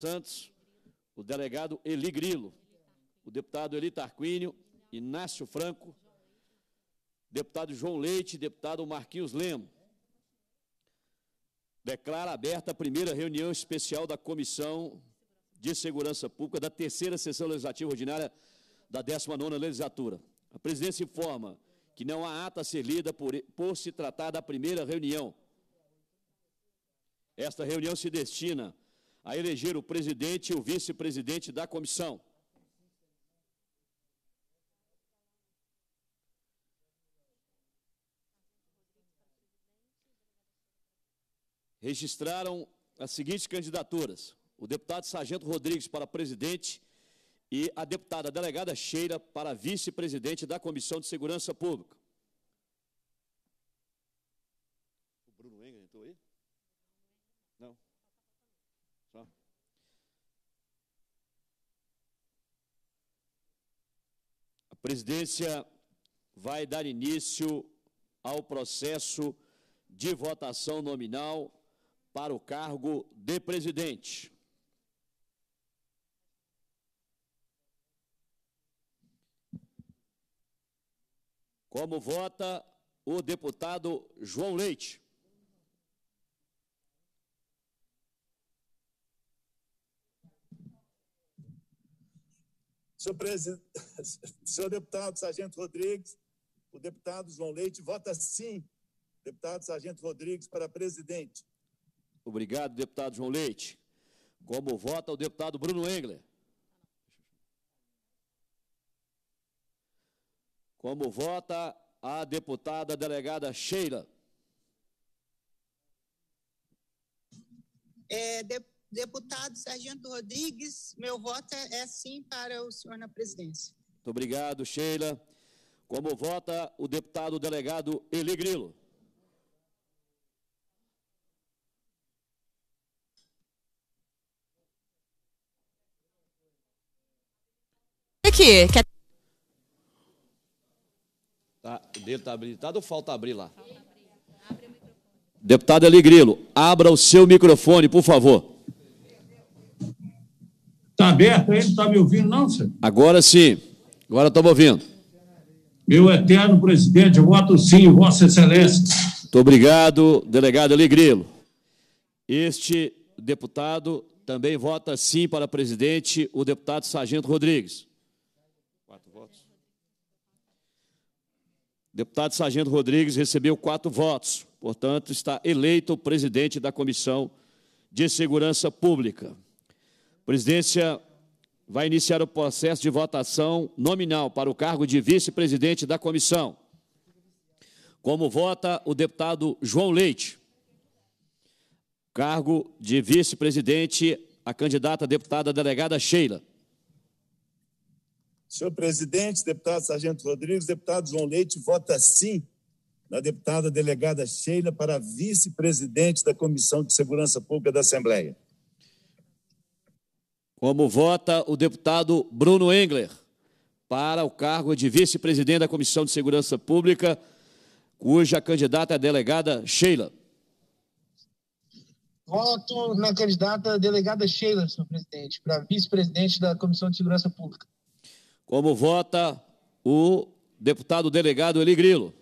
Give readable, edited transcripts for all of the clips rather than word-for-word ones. Santos, o delegado Hely Grilo, o deputado Hely Tarqüínio, Inácio Franco, deputado João Leite, deputado Marquinhos Lemos. Declara aberta a primeira reunião especial da Comissão de Segurança Pública da terceira sessão legislativa ordinária da 19ª legislatura. A presidência informa que não há ata a ser lida por se tratar da primeira reunião. Esta reunião se destina a eleger o presidente e o vice-presidente da comissão. Registraram as seguintes candidaturas: o deputado Sargento Rodrigues para presidente e a deputada delegada Sheila para vice-presidente da Comissão de Segurança Pública. O Bruno Engler entrou aí? Não. Só. A presidência vai dar início ao processo de votação nominal para o cargo de presidente. Como vota o deputado João Leite? Senhor deputado Sargento Rodrigues, o deputado João Leite vota sim. Deputado Sargento Rodrigues para presidente. Obrigado, deputado João Leite. Como vota o deputado Bruno Engler? Como vota a deputada delegada Sheila? Deputado Sargento Rodrigues, meu voto é sim para o senhor na presidência. Muito obrigado, Sheila. Como vota o deputado delegado Hely Grilo? Tá, o dele está habilitado ou falta abrir lá? Abre o microfone. Deputado Hely Grilo, abra o seu microfone, por favor. Está aberto aí? Não está me ouvindo não, senhor? Agora sim, agora estamos ouvindo. Meu eterno presidente, eu voto sim, Vossa Excelência. Muito obrigado, delegado Hely Grilo. Este deputado também vota sim para presidente, o deputado Sargento Rodrigues. 4 votos. Deputado Sargento Rodrigues recebeu 4 votos. Portanto, está eleito o presidente da Comissão de Segurança Pública. A presidência vai iniciar o processo de votação nominal para o cargo de vice-presidente da comissão. Como vota o deputado João Leite? Cargo de vice-presidente, a candidata deputada delegada Sheila. Senhor presidente, deputado Sargento Rodrigues, deputado João Leite vota sim na deputada delegada Sheila para vice-presidente da Comissão de Segurança Pública da Assembleia. Como vota o deputado Bruno Engler para o cargo de vice-presidente da Comissão de Segurança Pública, cuja candidata é a delegada Sheila. Voto na candidata delegada Sheila, senhor presidente, para vice-presidente da Comissão de Segurança Pública. Como vota o deputado delegado Hely Grilo?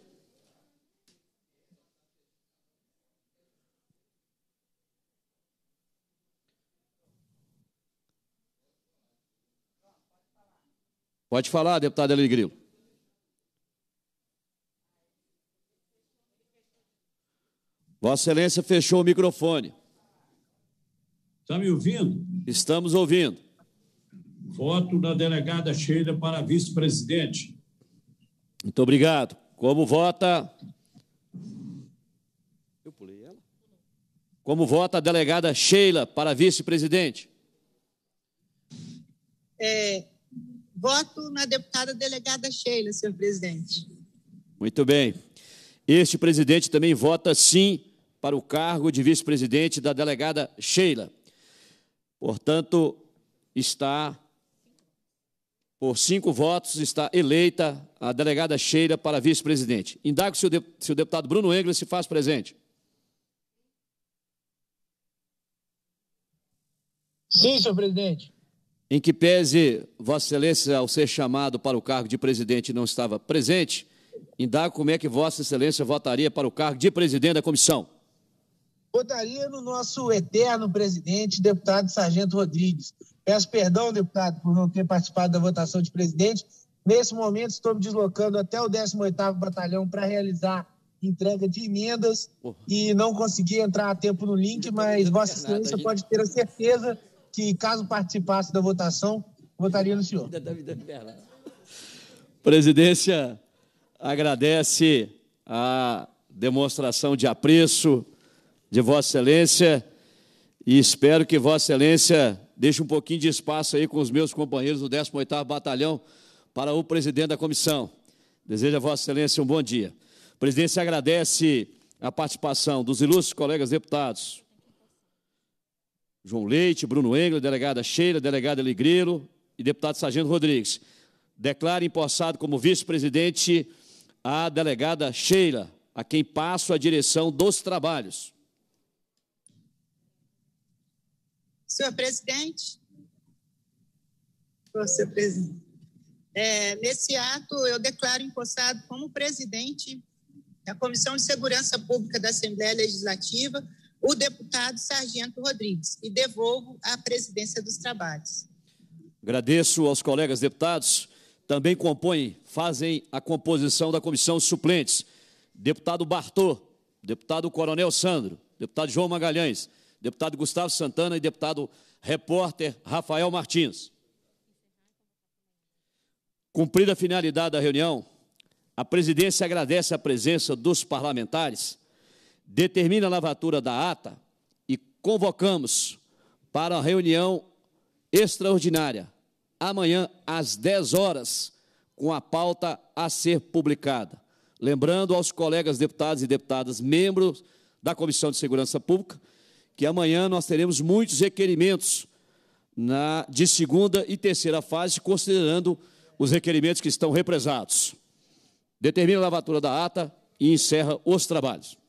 Pode falar, deputado Hely Grilo. Vossa Excelência fechou o microfone. Está me ouvindo? Estamos ouvindo. Voto da delegada Sheila para vice-presidente. Muito obrigado. Como vota... Eu pulei ela. Como vota a delegada Sheila para vice-presidente? Voto na deputada delegada Sheila, senhor presidente. Muito bem. Este presidente também vota sim para o cargo de vice-presidente da delegada Sheila. Portanto, está... Por 5 votos, está eleita a delegada Sheila para vice-presidente. Indago se o deputado Bruno Engler se faz presente. Sim, senhor presidente. Em que pese Vossa Excelência, ao ser chamado para o cargo de presidente, não estava presente, indago como é que Vossa Excelência votaria para o cargo de presidente da comissão. Votaria no nosso eterno presidente, deputado Sargento Rodrigues. Peço perdão, deputado, por não ter participado da votação de presidente. Nesse momento, estou me deslocando até o 18º Batalhão para realizar entrega de emendas e não consegui entrar a tempo no link, mas Vossa Excelência pode ter a certeza que, caso participasse da votação, votaria no senhor. Presidência agradece a demonstração de apreço de Vossa Excelência e espero que Vossa Excelência deixe um pouquinho de espaço aí com os meus companheiros do 18º Batalhão para o presidente da comissão. Desejo a Vossa Excelência um bom dia. A presidência agradece a participação dos ilustres colegas deputados João Leite, Bruno Engler, delegada Sheila, delegado Hely Grilo e deputado Sargento Rodrigues. Declaro empossado como vice-presidente a delegada Sheila, a quem passo a direção dos trabalhos. Senhor presidente, senhor presidente, nesse ato eu declaro empossado como presidente da Comissão de Segurança Pública da Assembleia Legislativa o deputado Sargento Rodrigues, e devolvo à presidência dos trabalhos. Agradeço aos colegas deputados, também compõem, fazem a composição da comissão suplentes: deputado Bartô, deputado Coronel Sandro, deputado João Magalhães, deputado Gustavo Santana e deputado repórter Rafael Martins. Cumprida a finalidade da reunião, a presidência agradece a presença dos parlamentares, determina a lavatura da ata e convocamos para a reunião extraordinária, amanhã às 10 horas, com a pauta a ser publicada. Lembrando aos colegas deputados e deputadas, membros da Comissão de Segurança Pública, que amanhã nós teremos muitos requerimentos de segunda e terceira fase, considerando os requerimentos que estão represados. Determina a lavatura da ata e encerra os trabalhos.